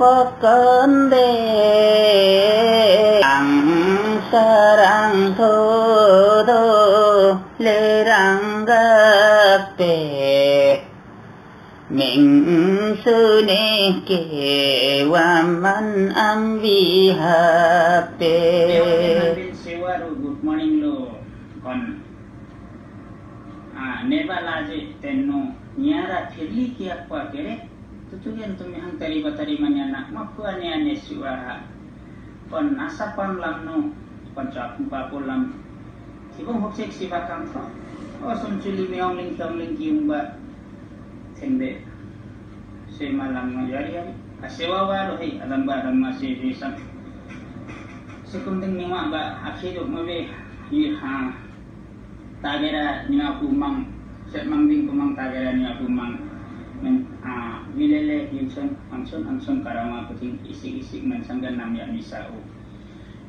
Pokembe ang sarang todo leranggape ming sune ke waman ambihape. Good morning, lo con nebalaje tenno nyara fili kiak pa kere. Tutuyan tumihang tariba-tariman niya na mapuan niya ni siwara. Pon asapan lang no, pon trapumbapo lang. Sibong hoksik siwa kang to. O sumsuli miyong lingtong-ling kiyumba. Sende. Sema lang no yari-yari. Asiwawa lohi, alam ba lang masirisang. Sekundang niwa ba, aksidok mabe. Yiha. Tagara niya kumang. Setmang ding kumang tagara niya kumang. Milele yunson angson angson karama puting isik-isik man sanggan namya misao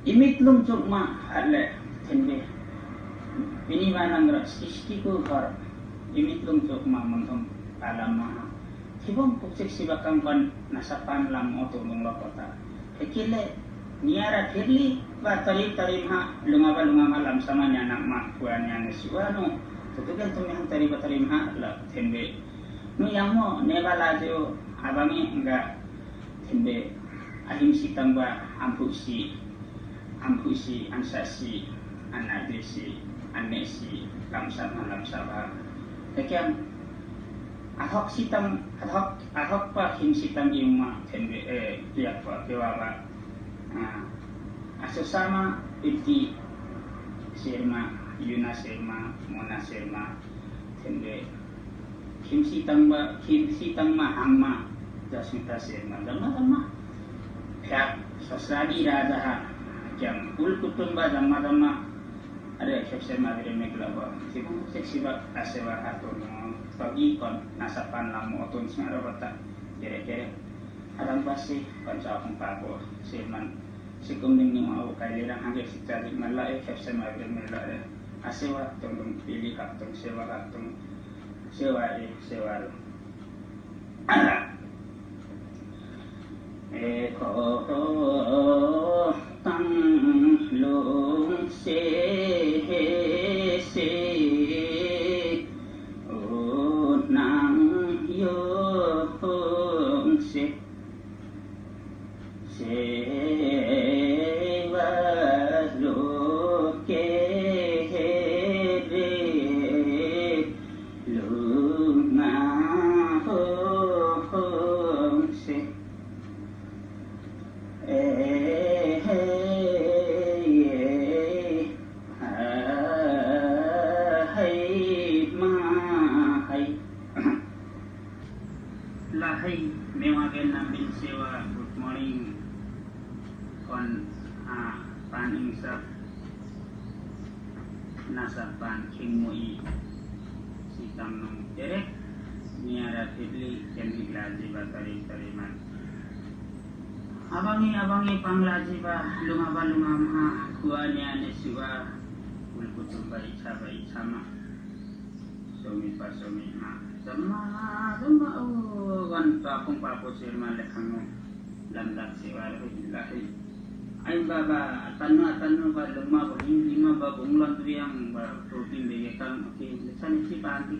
imitlong cukma ale tenbe minimanang ras istiku kar imitlong cukma mangtong alama kibong puksik sibakang kon nasapan lam oto menglokota hekile niara firli wa tarib tarimha lungawa lam sama nyanak makuan yanisuano tutugan tumihang tariba tarimha la tenbe no yang mo nebalajo abangi enggak tembe ahimsi tambah ampusi ansasi anadesi anesi lamsama tekan ahok sitam ahok pa himsitam ima tembe tiap pa kewawa asosama iti serma yuna serma mona serma tembe Kim sitang mahama dasmita sema dama kya sasadi raja jam ulkutumba dama ada eksepsi madre meglaba sibuk seksiba asewa hatono pagi kon nasapan lamu oton smarabata kere-kere adam basi kanca pangpako seman sikumning ni mau kailirang angge sitali malla eksepsi madre meglaba asewa tolong pilih katong sewa katong Sewa. Eko tang long se o nang yong good morning kon pan insaf nasapan kimui sitam nong derek niara fitli kendi laji ba tariman abangi panglaji ba lumaba kuania ne siwa ulkutum bari chabai chama somi pa somi ma Sama kan pakong papos irman lekang landak siwal ilahi. Ay baba atano ba lumabo lima ba bunglan tuyang ba protein begekan oke lesan si panti.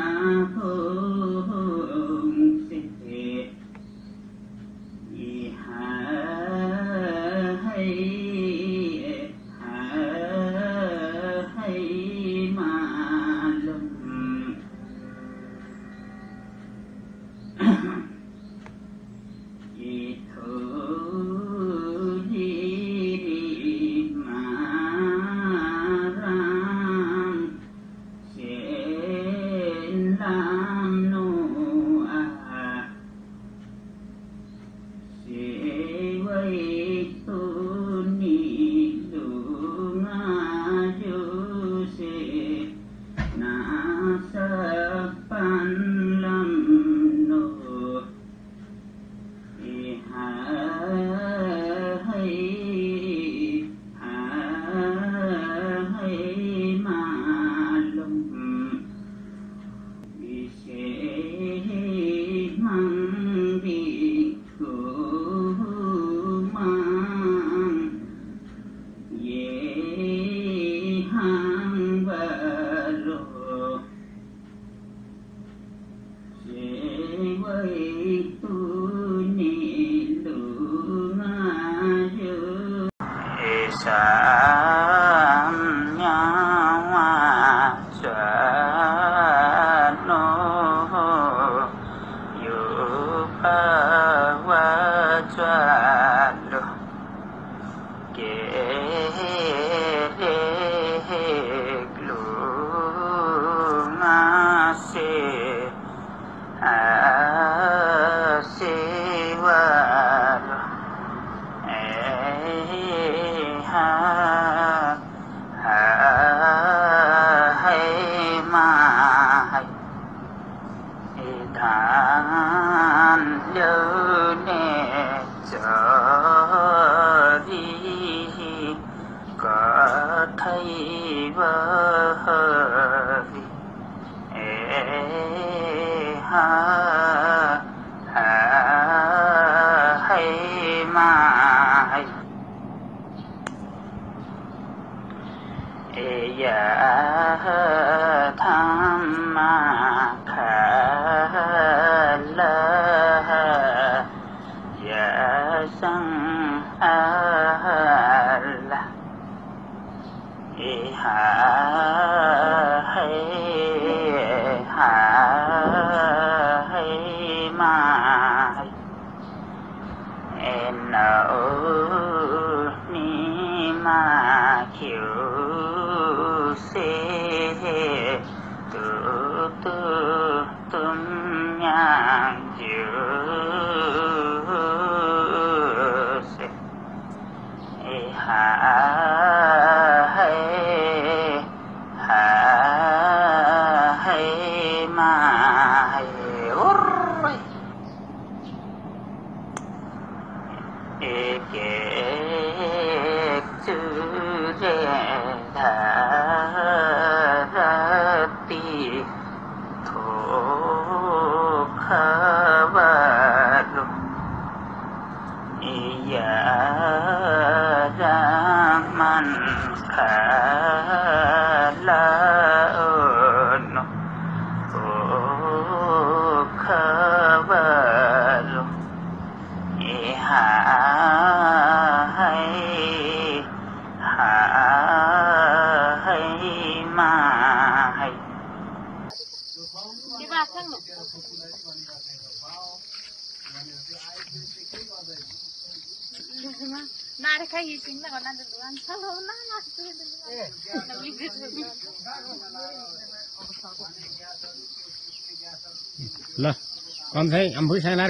I'm going to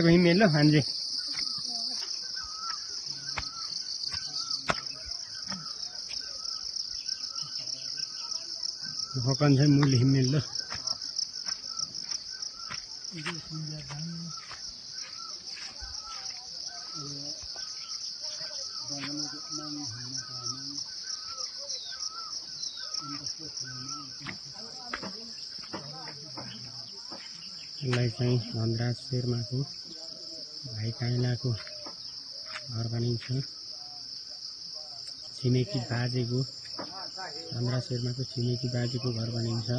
go in the middle. Andras Firmaku, by Kailaku, Urbaninsu, Chimeki Bajigu, Andras Firmaku, Chimeki Bajigu, Urbaninsu,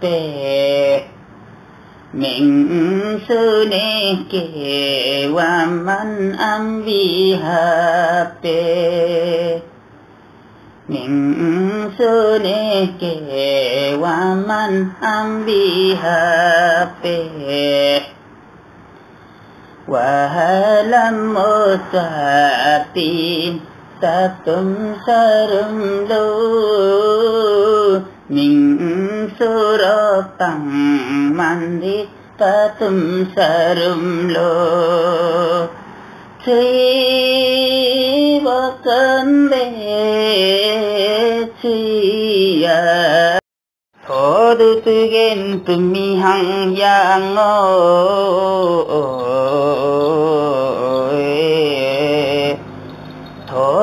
pe min sune ke waman ambi hape Min sune ke waman ambi hape Wahalam usatin tatum sarum lu Min surapang mandi tatum sarum lu Sri Vakande Chiya Thodu Sugen Tummi Hang Yang O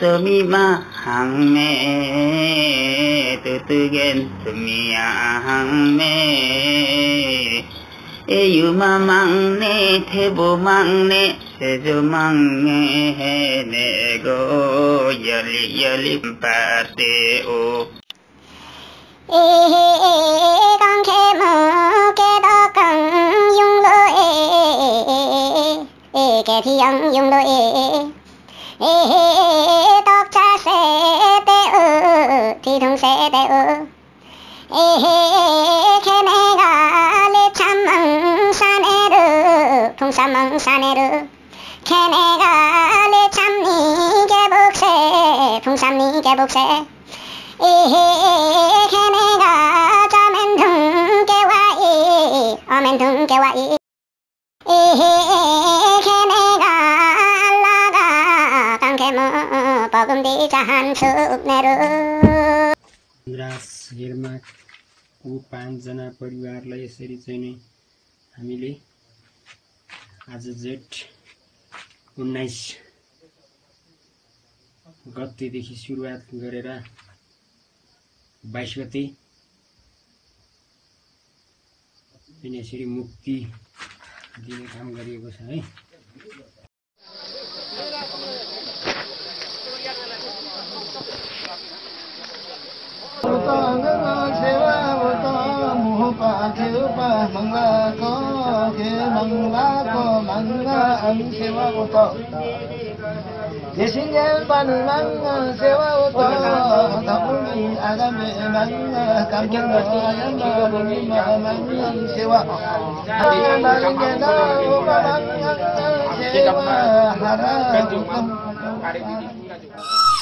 so mi ma hang me tu tu gen so mi a hang me yu ma mang ne the bu mang ne se ju mang ne ne go yali yali pa te o con khe mơ kê đó cần dung lô kê thi ân dung lô tóc cha sẽ tê thì thông sẽ tê khe mê gà lê chăm ân xa nê rư thông xăm ân xa nê rư khe mê gà lê chăm ní kê bốc xe thông xăm ní kê bốc xe khe mê gà cho mình thùng kê hoa o mình thùng kê hoa khe mê gà la gà càng khe mơ bỏ công ty cha hàn sư úp nê rư रास हेरमा को 5 जना परिवारलाई यसरी चाहिँ नि हामीले आज जेठ 19 गते देखि सुरुवात गरेर 22 गते पनि यसरी मुक्ति दिने काम गरिएको छ है Sewa